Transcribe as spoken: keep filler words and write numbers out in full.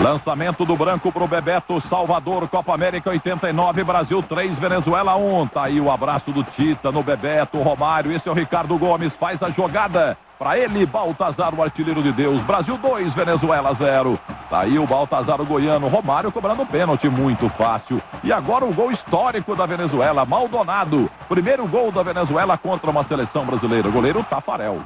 Lançamento do branco para o Bebeto Salvador, Copa América oitenta e nove, Brasil três, Venezuela um. Tá aí o abraço do Tita no Bebeto, Romário, esse é o Ricardo Gomes, faz a jogada. Para ele, Baltazar, o artilheiro de Deus, Brasil dois, Venezuela zero. Tá aí o Baltazar, o goiano, Romário cobrando pênalti, muito fácil. E agora o gol histórico da Venezuela, Maldonado. Primeiro gol da Venezuela contra uma seleção brasileira, goleiro Tafarel.